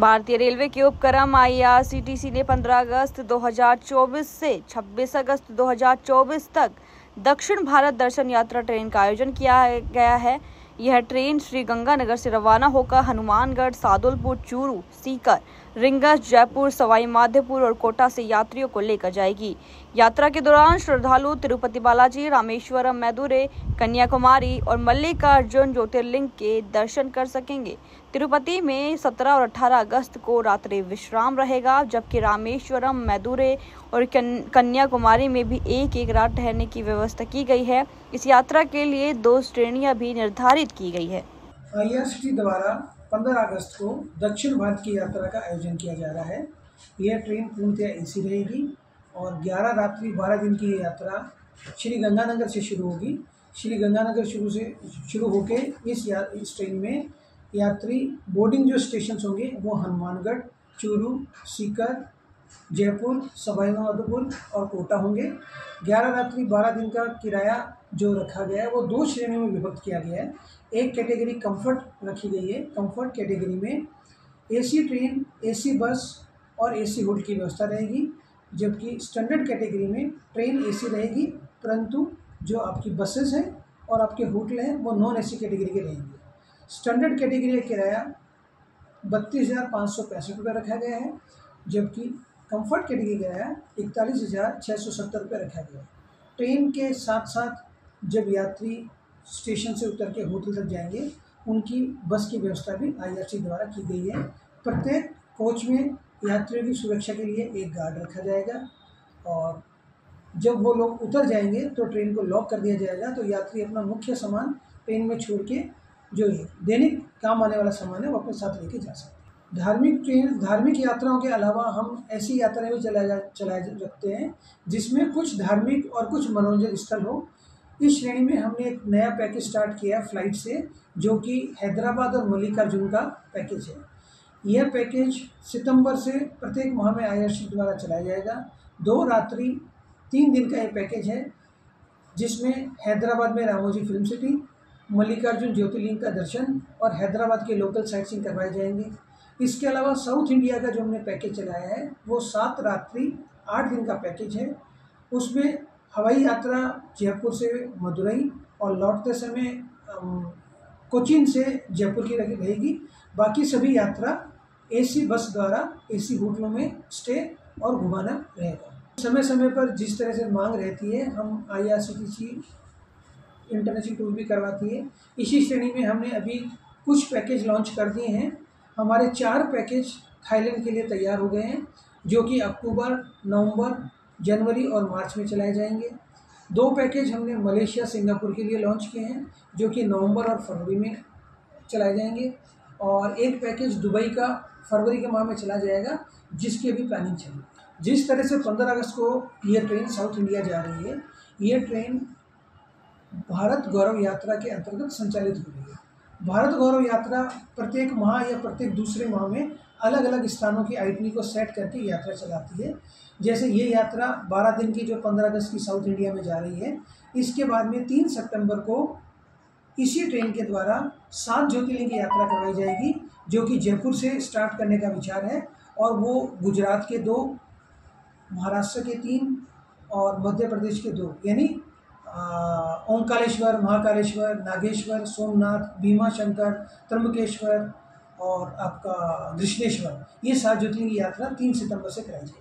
भारतीय रेलवे के उपक्रम आईआरसीटीसी ने 15 अगस्त 2024 से 26 अगस्त 2024 तक दक्षिण भारत दर्शन यात्रा ट्रेन का आयोजन किया गया है। यह ट्रेन श्रीगंगानगर से रवाना होकर हनुमानगढ़, सादुलपुर, चूरू, सीकर, रिंगस, जयपुर, सवाई माधोपुर और कोटा से यात्रियों को लेकर जाएगी। यात्रा के दौरान श्रद्धालु तिरुपति बालाजी, रामेश्वरम, मदुरै, कन्याकुमारी और मल्लिकार्जुन ज्योतिर्लिंग के दर्शन कर सकेंगे। तिरुपति में 17 और 18 अगस्त को रात्रि विश्राम रहेगा, जबकि रामेश्वरम, मदुरै और कन्याकुमारी में भी एक रात ठहरने की व्यवस्था की गई है। इस यात्रा के लिए दो श्रेणियां भी निर्धारित की गई है। आईआरसीटीसी द्वारा 15 अगस्त को दक्षिण भारत की यात्रा का आयोजन किया जा रहा है। यह ट्रेन पूर्णतः एसी रहेगी और 11 रात्रि 12 दिन की यह यात्रा श्री गंगानगर से शुरू होगी। श्री गंगानगर शुरू होकर इस ट्रेन में यात्री बोर्डिंग जो स्टेशन होंगे वो हनुमानगढ़, चूरू, सीकर, जयपुर, सवाई माधोपुर और कोटा होंगे। 11 रात्रि 12 दिन का किराया जो रखा गया है वो दो श्रेणियों में विभक्त किया गया है। एक कैटेगरी कंफर्ट रखी गई है। कंफर्ट कैटेगरी में एसी ट्रेन, एसी बस और एसी होटल की व्यवस्था रहेगी, जबकि स्टैंडर्ड कैटेगरी में ट्रेन एसी रहेगी, परंतु जो आपकी बसेस हैं और आपके होटल हैं वो नॉन एसी कैटेगरी के रहेंगे। स्टैंडर्ड कैटेगरी का किराया 32,565 रुपये रखा गया है, जबकि कंफर्ट कैटेगरी का किराया 41,670 रुपये रखा गया है। ट्रेन के साथ साथ जब यात्री स्टेशन से उतर के होटल तक जाएंगे उनकी बस की व्यवस्था भी आईआरसीटीसी द्वारा की गई है। प्रत्येक कोच में यात्रियों की सुरक्षा के लिए एक गार्ड रखा जाएगा और जब वो लोग उतर जाएंगे तो ट्रेन को लॉक कर दिया जाएगा, तो यात्री अपना मुख्य सामान ट्रेन में छोड़ के जो दैनिक काम आने वाला सामान है वो अपने साथ लेके जा सकते हैं। धार्मिक यात्राओं के अलावा हम ऐसी यात्राएं भी चलाए रखते हैं जिसमें कुछ धार्मिक और कुछ मनोरंजन स्थल हो। इस श्रेणी में हमने एक नया पैकेज स्टार्ट किया है फ्लाइट से, जो कि हैदराबाद और मल्लिकार्जुन का पैकेज है। यह पैकेज सितंबर से प्रत्येक माह में आईआरसीटीसी द्वारा चलाया जाएगा। 2 रात्रि 3 दिन का यह पैकेज है, जिसमें हैदराबाद में रामोजी फिल्म सिटी, मल्लिकार्जुन ज्योतिर्लिंग का दर्शन और हैदराबाद के लोकल साइटसीइंग करवाए जाएंगे। इसके अलावा साउथ इंडिया का जो हमने पैकेज चलाया है वो 7 रात्रि 8 दिन का पैकेज है। उसमें हवाई यात्रा जयपुर से मदुरई और लौटते समय कोचीन से जयपुर की रहेगी। बाकी सभी यात्रा एसी बस द्वारा एसी होटलों में स्टे और घुमाना रहेगा। समय समय पर जिस तरह से मांग रहती है हम आईआरसीटीसी इंटरनेशनल टूर भी करवाती है। इसी श्रेणी में हमने अभी कुछ पैकेज लॉन्च कर दिए हैं। हमारे 4 पैकेज थाईलैंड के लिए तैयार हो गए हैं, जो कि अक्टूबर, नवंबर, जनवरी और मार्च में चलाए जाएंगे। 2 पैकेज हमने मलेशिया, सिंगापुर के लिए लॉन्च किए हैं, जो कि नवंबर और फरवरी में चलाए जाएंगे और एक पैकेज दुबई का फरवरी के माह में चला जाएगा, जिसकी अभी प्लानिंग चल रही है। जिस तरह से 15 अगस्त को यह ट्रेन साउथ इंडिया जा रही है, यह ट्रेन भारत गौरव यात्रा के अंतर्गत संचालित हो रही है। भारत गौरव यात्रा प्रत्येक माह या प्रत्येक दूसरे माह में अलग अलग स्थानों की आइटनी को सेट करके यात्रा चलाती है। जैसे ये यात्रा 12 दिन की जो 15 अगस्त की साउथ इंडिया में जा रही है, इसके बाद में 3 सितंबर को इसी ट्रेन के द्वारा 7 ज्योतिर्लिंग की यात्रा करवाई जाएगी, जो कि जयपुर से स्टार्ट करने का विचार है और वो गुजरात के 2, महाराष्ट्र के 3 और मध्य प्रदेश के 2 यानी ओमकारेश्वर, महाकालेश्वर, नागेश्वर, सोमनाथ, भीमा शंकर, त्रिंबकेश्वर और आपका दक्षिणेश्वर, ये 7 ज्योतिर्लिंग की यात्रा 3 सितंबर से कराई जाएगी।